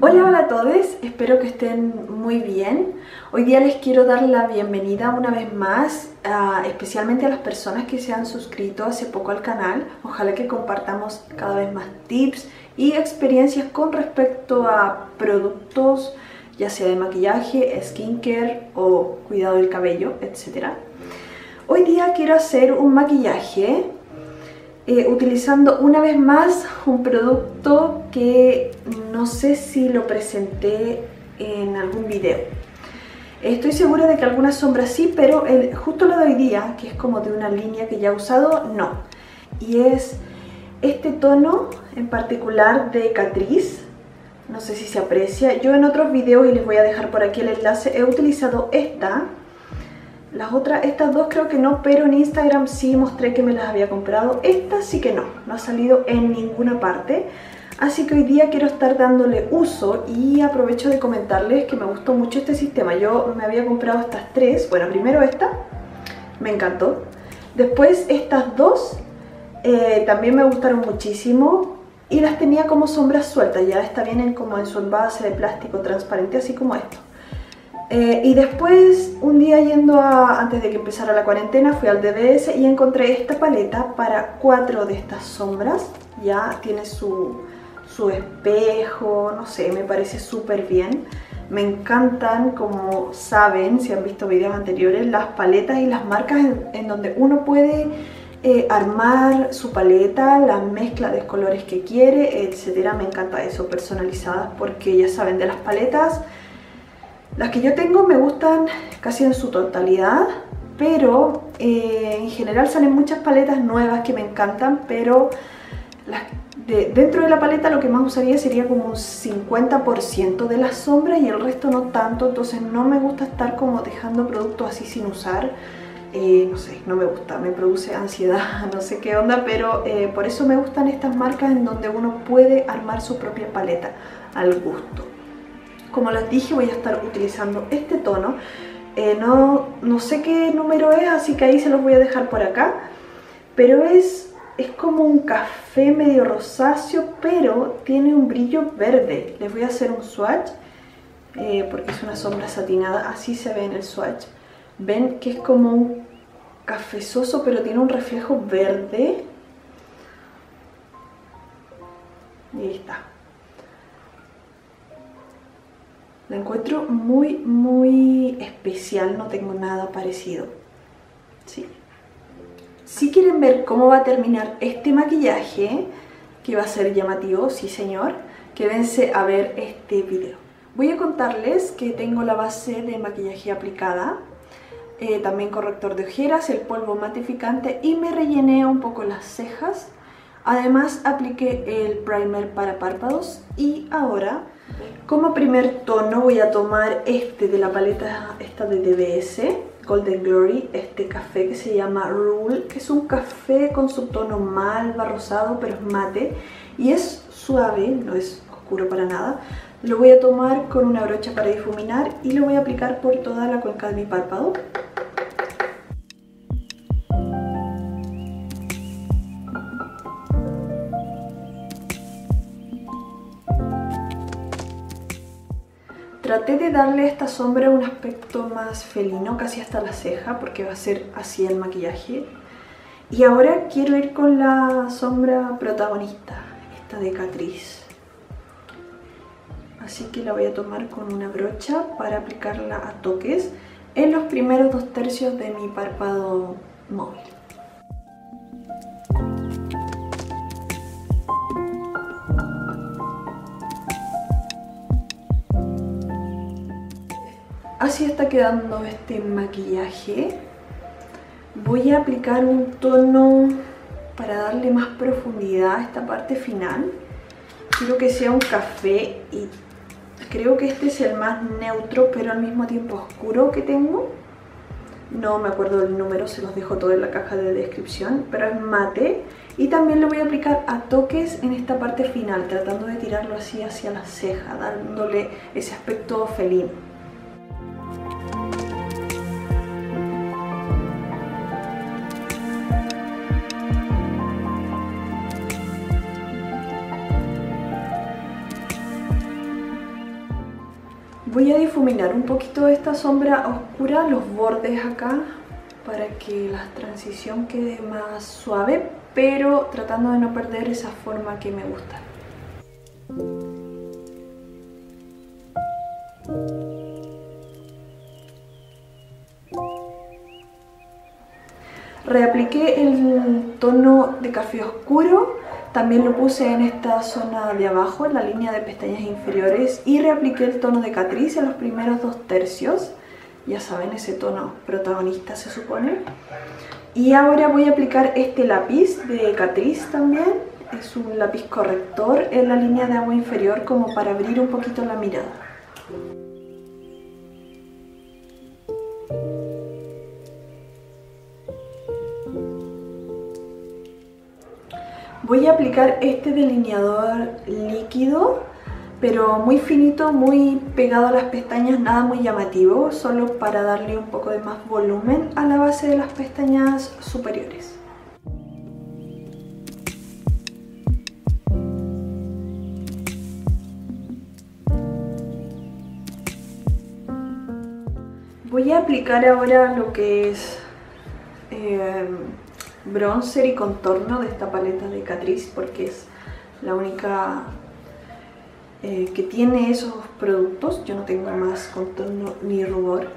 Hola, hola a todos, espero que estén muy bien. Hoy día les quiero dar la bienvenida una vez más, especialmente a las personas que se han suscrito hace poco al canal. Ojalá que compartamos cada vez más tips y experiencias con respecto a productos, ya sea de maquillaje, skincare o cuidado del cabello, etc. Hoy día quiero hacer un maquillaje utilizando una vez más un producto que no sé si lo presenté en algún video. Estoy segura de que algunas sombras sí, pero justo lo de hoy día, que es como de una línea que ya he usado, no. Y es este tono en particular de Catrice. No sé si se aprecia. Yo en otros videos, y les voy a dejar por aquí el enlace, he utilizado esta. Las otras, estas dos creo que no, pero en Instagram sí mostré que me las había comprado. Esta sí que no ha salido en ninguna parte. Así que hoy día quiero estar dándole uso y aprovecho de comentarles que me gustó mucho este sistema. Yo me había comprado estas tres. Bueno, primero esta, me encantó. Después estas dos, también me gustaron muchísimo. Y las tenía como sombras sueltas, ya esta vienen como en su envase de plástico transparente, así como esto. Y después, un día antes de que empezara la cuarentena, fui al DBS y encontré esta paleta para 4 de estas sombras. Ya tiene su espejo, no sé, me parece súper bien. Me encantan, como saben, si han visto videos anteriores, las paletas y las marcas en donde uno puede armar su paleta, la mezcla de colores que quiere, etcétera. Me encanta eso, personalizadas, porque ya saben, de las paletas, las que yo tengo me gustan casi en su totalidad, pero en general salen muchas paletas nuevas que me encantan, pero dentro de la paleta lo que más usaría sería como un 50% de las sombras y el resto no tanto, entonces no me gusta estar como dejando productos así sin usar, no sé, no me gusta, me produce ansiedad, no sé qué onda, pero por eso me gustan estas marcas en donde uno puede armar su propia paleta al gusto. Como les dije, voy a estar utilizando este tono. No sé qué número es, así que ahí se los voy a dejar por acá. Pero es como un café medio rosáceo, pero tiene un brillo verde. Les voy a hacer un swatch, porque es una sombra satinada. Así se ve en el swatch. Ven que es como un cafezoso, pero tiene un reflejo verde. Y ahí está. La encuentro muy, muy especial, no tengo nada parecido. Sí. Si quieren ver cómo va a terminar este maquillaje, que va a ser llamativo, sí señor, quédense a ver este video. Voy a contarles que tengo la base de maquillaje aplicada, también corrector de ojeras, el polvo matificante y me rellené un poco las cejas. Además apliqué el primer para párpados y ahora, como primer tono, voy a tomar este de la paleta esta de DBS, Golden Glory, este café que se llama Rule, que es un café con subtono malva, rosado, pero es mate y es suave, no es oscuro para nada. Lo voy a tomar con una brocha para difuminar y lo voy a aplicar por toda la cuenca de mi párpado. Traté de darle a esta sombra un aspecto más felino, casi hasta la ceja, porque va a ser así el maquillaje. Y ahora quiero ir con la sombra protagonista, esta de Catrice. Así que la voy a tomar con una brocha para aplicarla a toques en los primeros 2/3 de mi párpado móvil. Así está quedando este maquillaje. Voy a aplicar un tono para darle más profundidad a esta parte final. Quiero que sea un café y creo que este es el más neutro pero al mismo tiempo oscuro que tengo. No me acuerdo del número, se los dejo todo en la caja de descripción, pero es mate. Y también lo voy a aplicar a toques en esta parte final, tratando de tirarlo así hacia la ceja, dándole ese aspecto felino. Voy a difuminar un poquito de esta sombra oscura, los bordes acá, para que la transición quede más suave, pero tratando de no perder esa forma que me gusta. Reapliqué el tono de café oscuro, también lo puse en esta zona de abajo, en la línea de pestañas inferiores, y reapliqué el tono de Catrice en los primeros 2/3, ya saben, ese tono protagonista se supone. Y ahora voy a aplicar este lápiz de Catrice también, es un lápiz corrector en la línea de agua inferior como para abrir un poquito la mirada. Voy a aplicar este delineador líquido, pero muy finito, muy pegado a las pestañas, nada muy llamativo, solo para darle un poco de más volumen a la base de las pestañas superiores. Voy a aplicar ahora lo que es bronzer y contorno de esta paleta de Catrice, porque es la única que tiene esos productos. Yo no tengo más contorno ni rubor.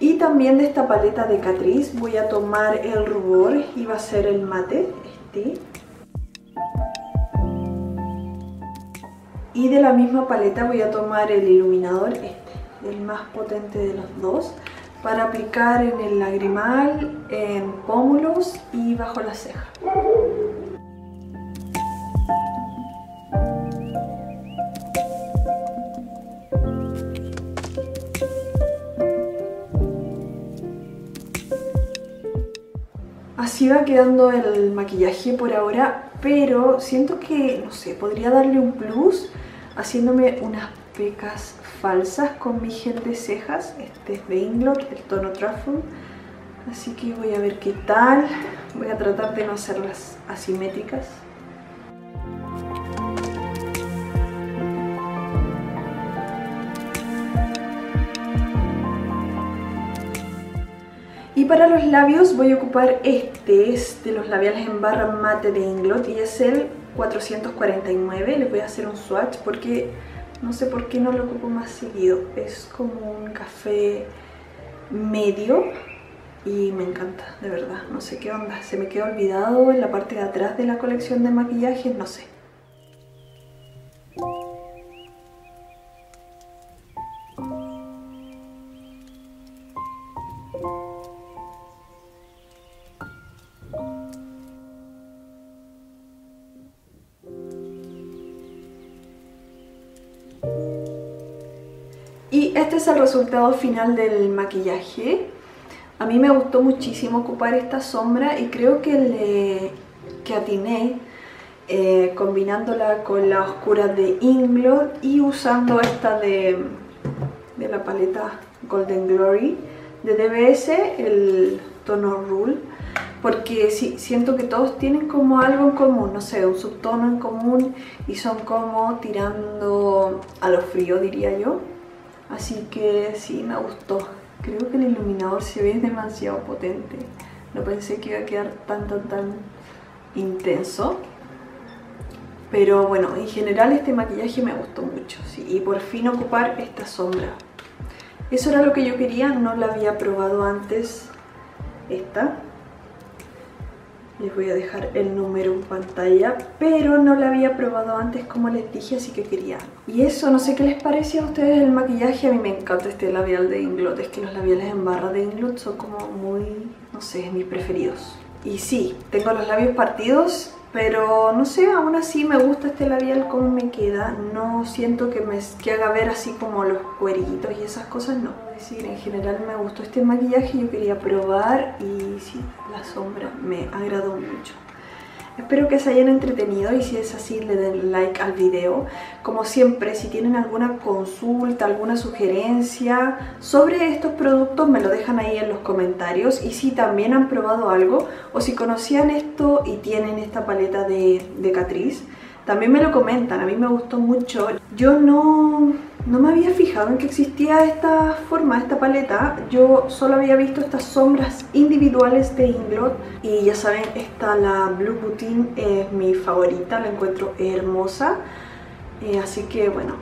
Y también de esta paleta de Catrice voy a tomar el rubor y va a ser el mate, este. Y de la misma paleta voy a tomar el iluminador este, el más potente de los dos, para aplicar en el lagrimal, en pómulos y bajo la ceja. Así va quedando el maquillaje por ahora, pero siento que, no sé, podría darle un plus haciéndome unas pecas falsas con mi gel de cejas. Este es de Inglot, el tono Truffle, así que voy a ver qué tal. Voy a tratar de no hacerlas asimétricas. Y para los labios voy a ocupar este, es de los labiales en barra mate de Inglot y es el 449, les voy a hacer un swatch porque no sé por qué no lo ocupo más seguido. Es como un café medio y me encanta, de verdad. No sé qué onda, se me quedó olvidado en la parte de atrás de la colección de maquillajes, no sé. Y este es el resultado final del maquillaje. A mí me gustó muchísimo ocupar esta sombra y creo que atiné combinándola con la oscura de Inglot y usando esta de la paleta Golden Glory de DBS, el tono Rule, porque sí, siento que todos tienen como algo en común, no sé, un subtono en común y son como tirando a lo frío, diría yo. Así que sí, me gustó. Creo que el iluminador se ve demasiado potente. No pensé que iba a quedar tan intenso. Pero bueno, en general este maquillaje me gustó mucho, sí. Y por fin ocupar esta sombra. Eso era lo que yo quería, no la había probado antes. Esta. Les voy a dejar el número en pantalla, pero no la había probado antes como les dije, así que quería. Y eso, no sé qué les parece a ustedes el maquillaje, a mí me encanta este labial de Inglot, es que los labiales en barra de Inglot son como muy, no sé, mis preferidos. Y sí, tengo los labios partidos, pero no sé, aún así me gusta este labial como me queda, no siento que haga ver así como los cueritos y esas cosas, no. Es decir, en general me gustó este maquillaje, yo quería probar y sí, la sombra me agradó mucho. Espero que se hayan entretenido y si es así le den like al video. Como siempre, si tienen alguna consulta, alguna sugerencia sobre estos productos me lo dejan ahí en los comentarios. Y si también han probado algo o si conocían esto y tienen esta paleta de Catrice, también me lo comentan, a mí me gustó mucho. Yo no me había fijado en que existía esta forma, esta paleta. Yo solo había visto estas sombras individuales de Inglot. Y ya saben, esta, la Blue Poutine, es mi favorita, la encuentro hermosa. Así que bueno,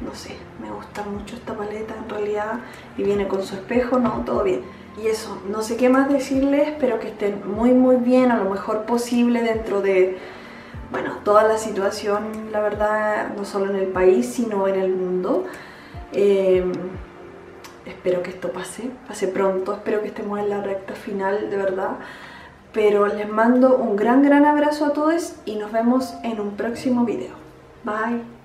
no sé, me gusta mucho esta paleta en realidad. Y viene con su espejo, no, todo bien. Y eso, no sé qué más decirles, espero que estén muy muy bien, a lo mejor posible dentro de... bueno, toda la situación, la verdad, no solo en el país, sino en el mundo. Espero que esto pase pronto, espero que estemos en la recta final, de verdad. Pero les mando un gran abrazo a todos y nos vemos en un próximo video. Bye.